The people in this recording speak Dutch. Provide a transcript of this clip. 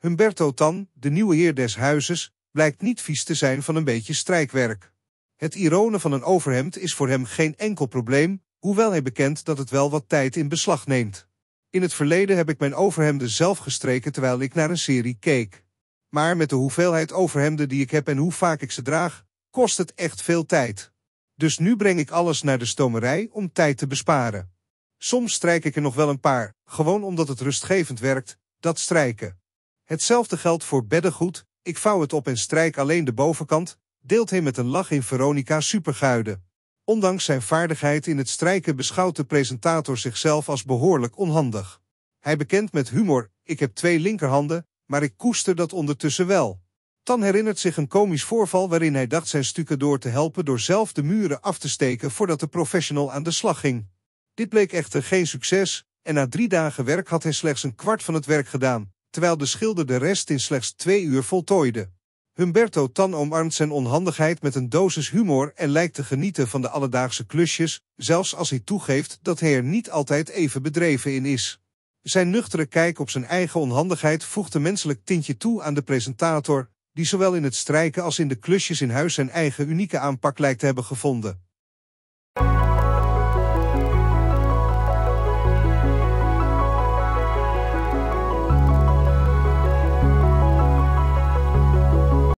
Humberto Tan, de nieuwe heer des huizes, blijkt niet vies te zijn van een beetje strijkwerk. Het ironen van een overhemd is voor hem geen enkel probleem, hoewel hij bekent dat het wel wat tijd in beslag neemt. In het verleden heb ik mijn overhemden zelf gestreken terwijl ik naar een serie keek. Maar met de hoeveelheid overhemden die ik heb en hoe vaak ik ze draag, kost het echt veel tijd. Dus nu breng ik alles naar de stomerij om tijd te besparen. Soms strijk ik er nog wel een paar, gewoon omdat het rustgevend werkt, dat strijken. Hetzelfde geldt voor beddengoed, ik vouw het op en strijk alleen de bovenkant, deelt hij met een lach in Veronica Superguide. Ondanks zijn vaardigheid in het strijken beschouwt de presentator zichzelf als behoorlijk onhandig. Hij bekent met humor, ik heb 2 linkerhanden, maar ik koester dat ondertussen wel. Tan herinnert zich een komisch voorval waarin hij dacht zijn stucadoor te helpen door zelf de muren af te steken voordat de professional aan de slag ging. Dit bleek echter geen succes en na 3 dagen werk had hij slechts een kwart van het werk gedaan, terwijl de schilder de rest in slechts 2 uur voltooide. Humberto Tan omarmt zijn onhandigheid met een dosis humor en lijkt te genieten van de alledaagse klusjes, zelfs als hij toegeeft dat hij er niet altijd even bedreven in is. Zijn nuchtere kijk op zijn eigen onhandigheid voegt een menselijk tintje toe aan de presentator, die zowel in het strijken als in de klusjes in huis zijn eigen unieke aanpak lijkt te hebben gevonden.